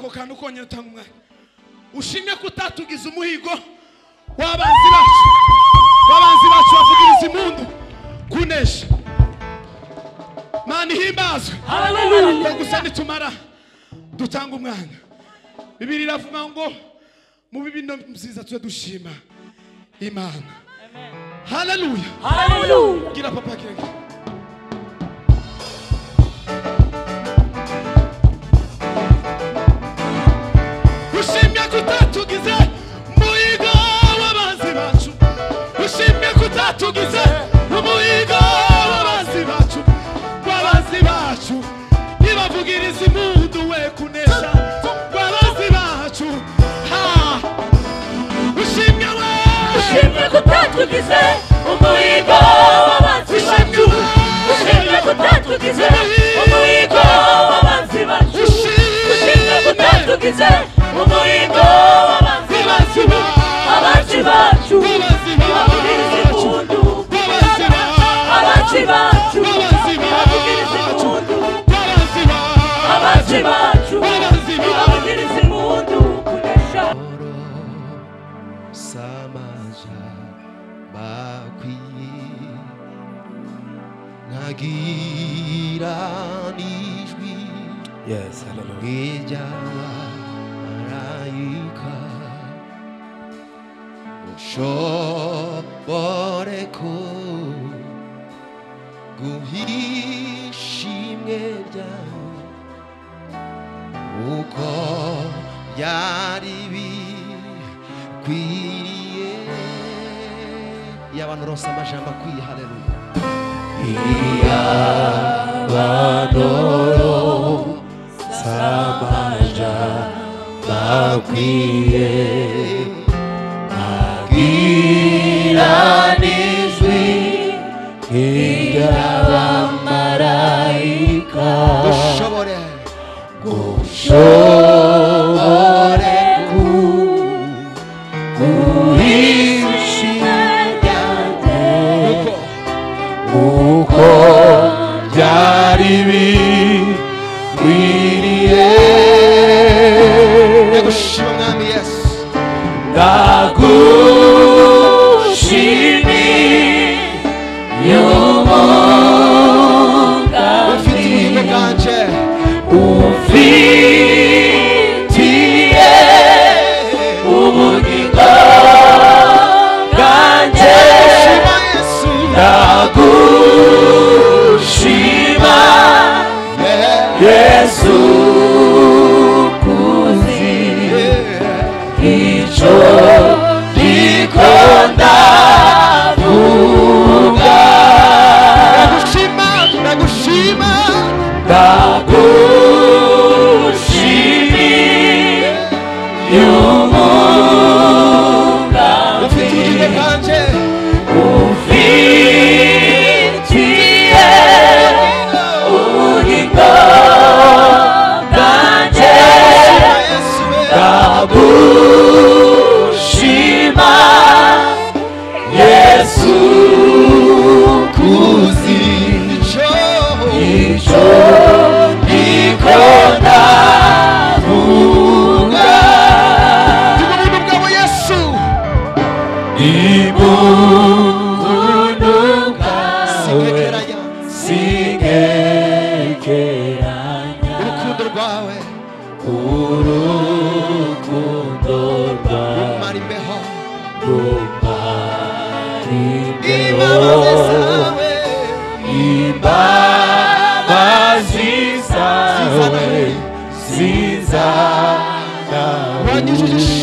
ako kantu kongera utanga umwanya ushimye kutatugiza umuhigo wabanzi bacu bavugiriza impundu kunesha mani himbazwe haleluya gusa nitumara dutanga umwanya Bibiri iravuga ngo mu bibino mziza tuje dushima Imana amen haleluya haleluya gira papa kirenge Tugize muiga wabanzi bacu ushimye kutatugize muiga wabanzi bacu nibavugiriza impundu we kunesha wabanzi bacu ha ushimye we ushimye kutatugize muiga wabanzi bacu ushimye kutatugize muiga wabanzi bacu ushimye kutatugize Umuhigo wabanzi bacu nibavugiriza impundu ababanzi bacu nibavugiriza impundu kunesha samaja bakwiye nagiranijwi yes hallelujah Shobore ko guhishimwe byawe uko byari bikwiriye y'abantu rose amajambo akwiye haleluya y'abantu samajambo akwiye Iranizwi hingga maraika Gushoboreku Kuhishingate Uko jaribi Wiriye Negushungami yes What you should see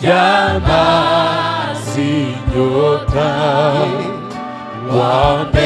llama, Senhor, o amém.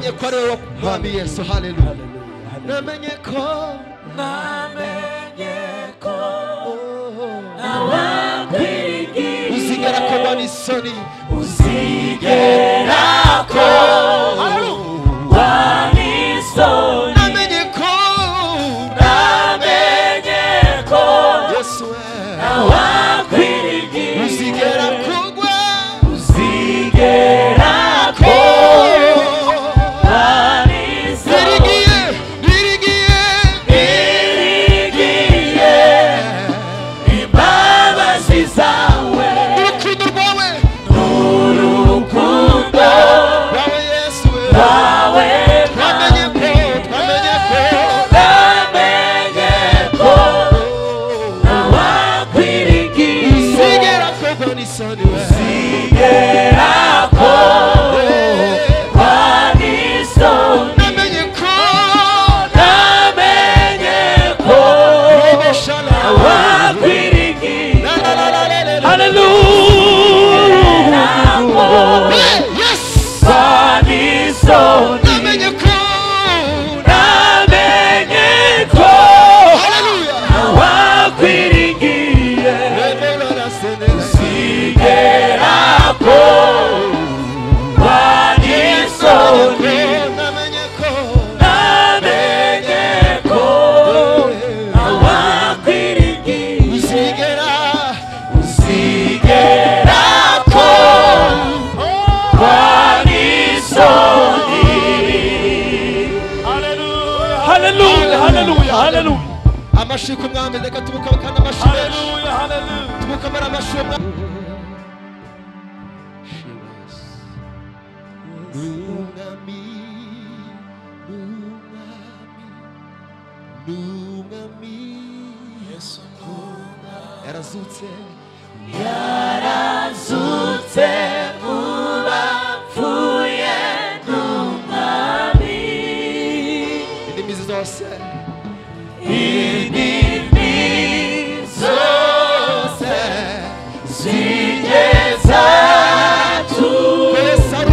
namenye ko ari wowe mwami Yesu. Haleluya. Namenye ko nawakwirigira uzigera ko bani soni uzigera ko bani soni.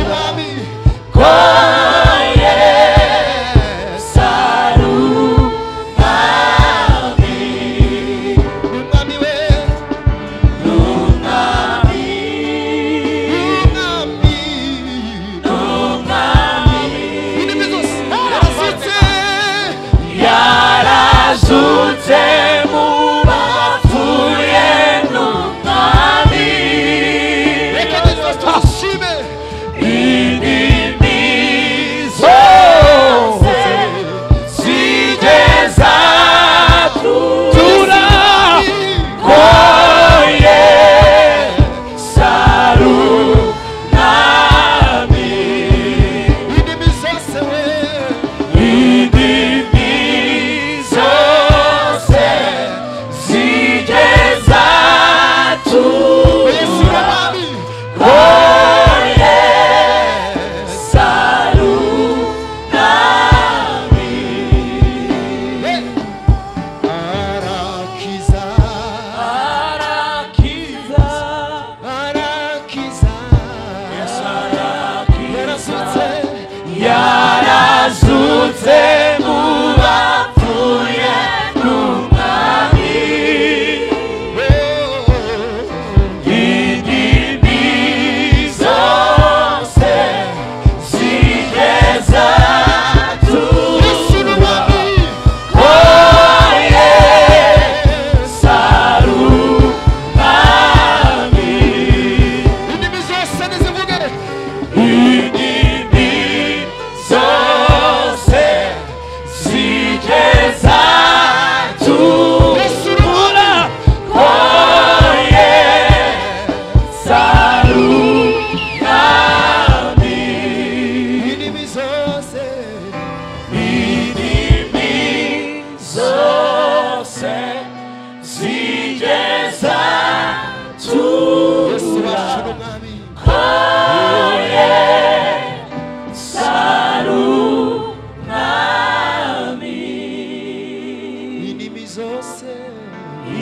Zose,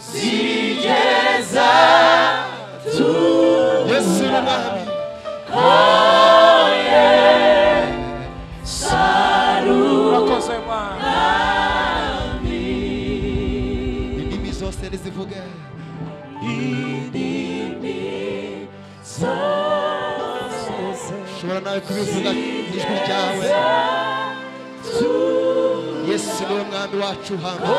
si Jeza tu. nawe kubivuga ijwi ryawe Yesu niwe mwami wacu hamwe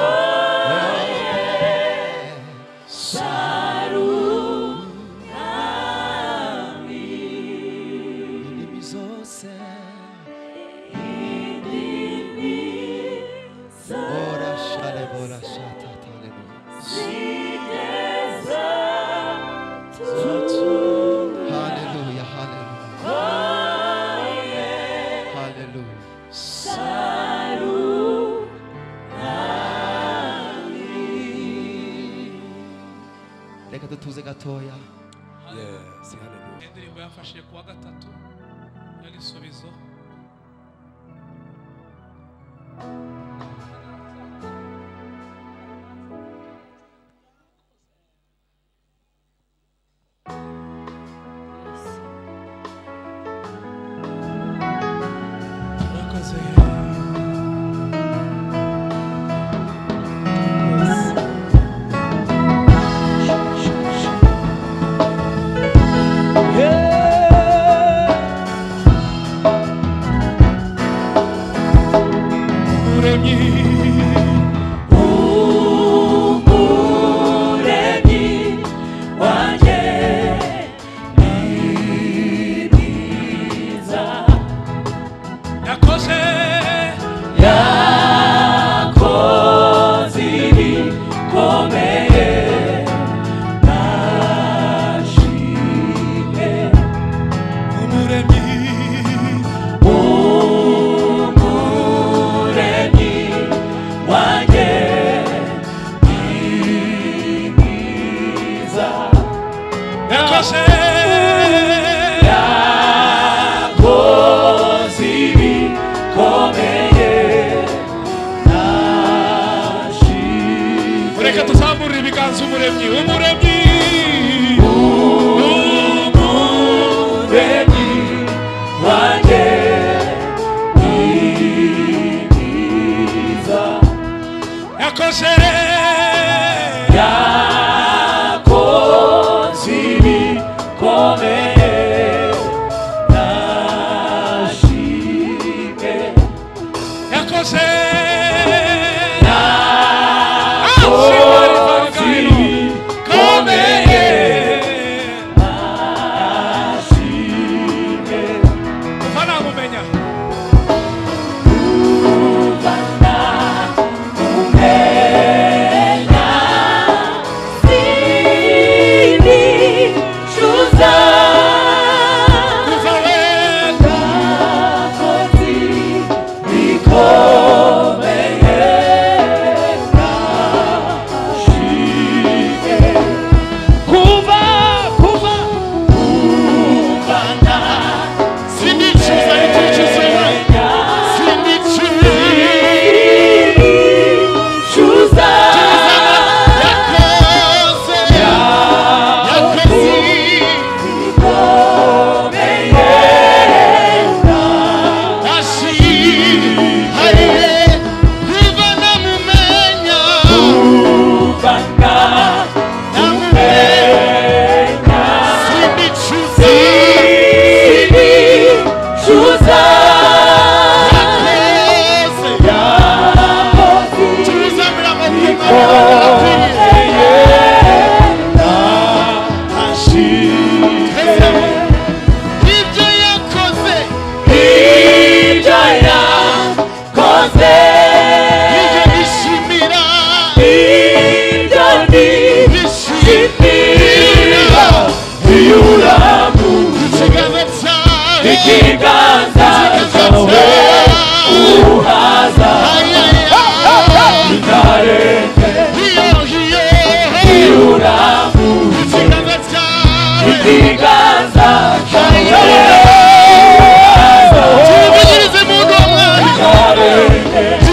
Hey!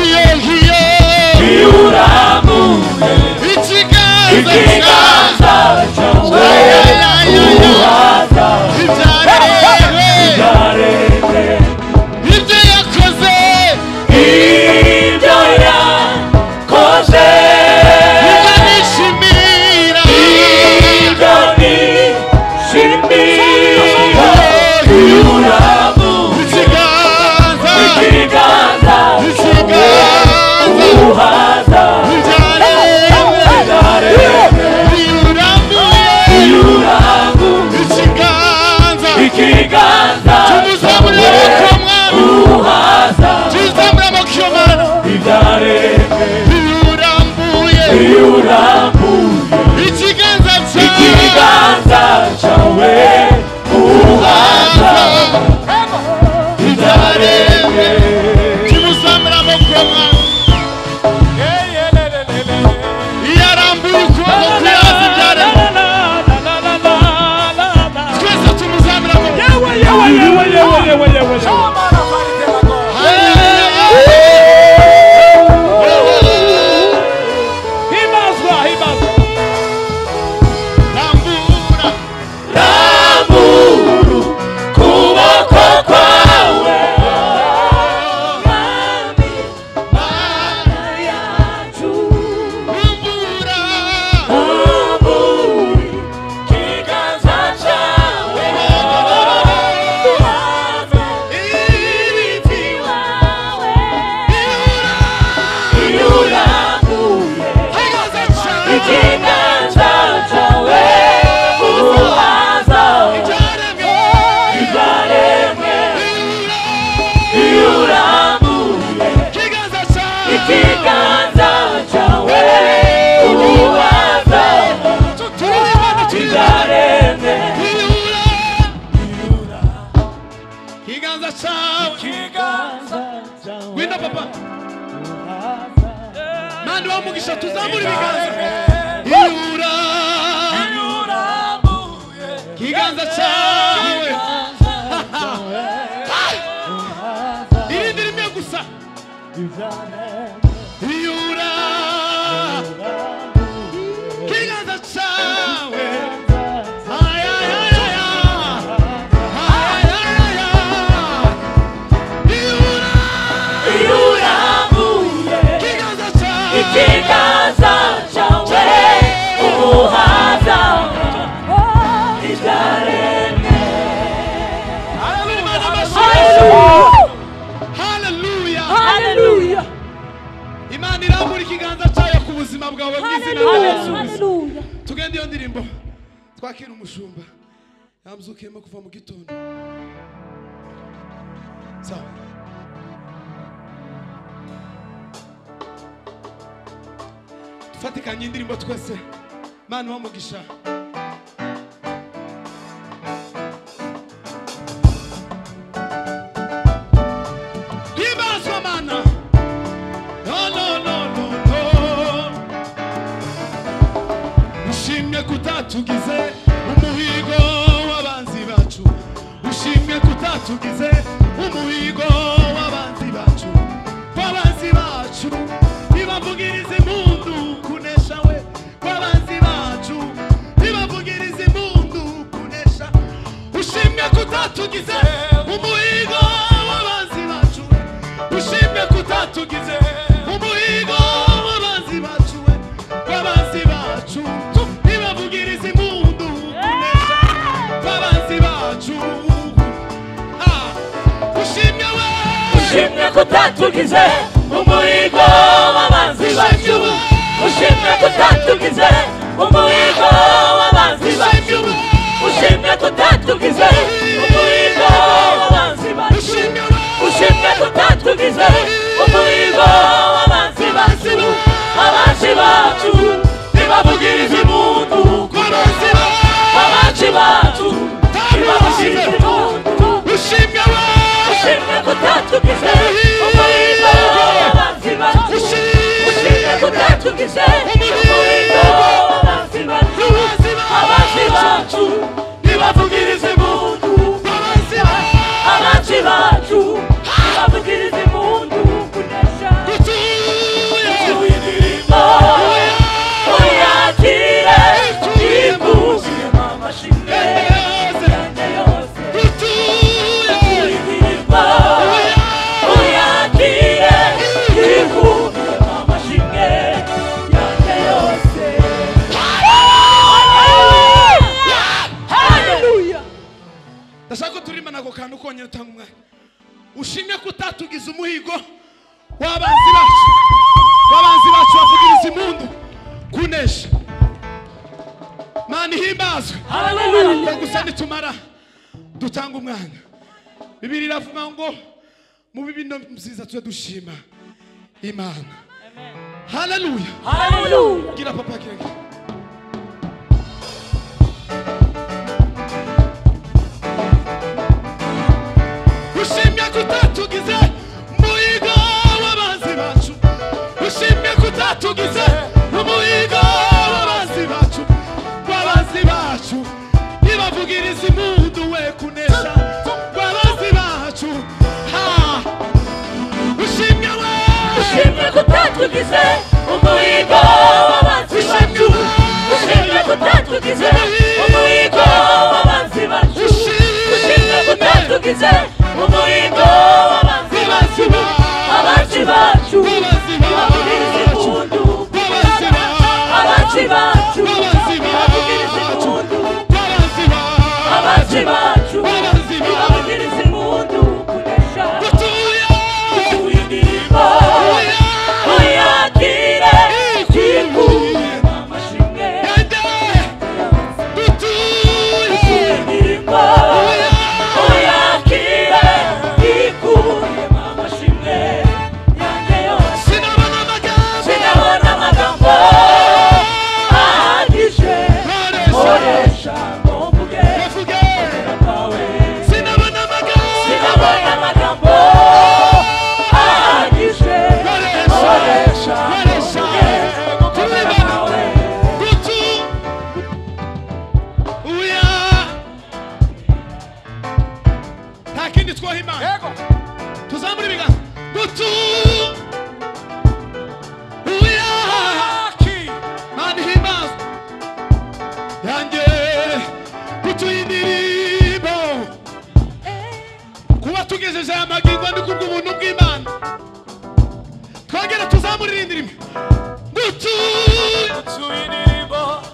Winda papa. Mando wa mugisha tuzamura ibiganza. Iura. Kiganza chawe. Irindirime gusa. Hallelujah. Tugende yo ndirimbo twakira umushumba yamzukiyemo kuva mu gitondo. Sawa. Tufatikanye indirimbo twese. Mana wa mugisha. Kutatugize umuhigo wabanzi bacu ushimye kutatugize umuhigo wabanzi bacu babanzi bacu nibavugirize mundu kunesha we babanzi bacu nibavugirize mundu kunesha ushimye kutatugize umuhigo wabanzi bacu ushimye kutatugize umuhigo wabanzi bacu we babanzi bacu ushimye kutatugize umuhigo wabanzi bacu ushimye kutatugize umuhigo wabanzi bacu ushimye kutatugize umuhigo wabanzi bacu ushimye kutatugize umuhigo wabanzi bacu abacu bacu nibavugirize imuntu kubanzi abacu bacu nibavugirize imuntu ushimye ushimye kutatugiza umuhigo wabanzi bacu bavugiriza imundu kunesha mani himbazwe haleluya gusa nitumara dutanga umwanya bibiri iravuga ngo mu bibino mziza tuje dushima Imana amen haleluya haleluya gira papa kenge kutatugize muhigo wabanzi bacu ushimye kutatugize muhigo wabanzi bacu wabanzi bacu nibavugiriza imundu we kunesha wabanzi bacu ha ushimye we ushimye kutatugize muhigo wabanzi bacu ushimye kutatugize muhigo wabanzi bacu ushimye kutatugize umuhigo wabanzi bacu abacu bacu nibavugirize imundu abacu bacu nibavugirize imundu abacu bacu nibavugirize imundu kunesha dutuye indirimbo muyakire kikuye mama shimwe dutuye indirimbo. Cool. Namurindrim, Butu, Butu, Butu,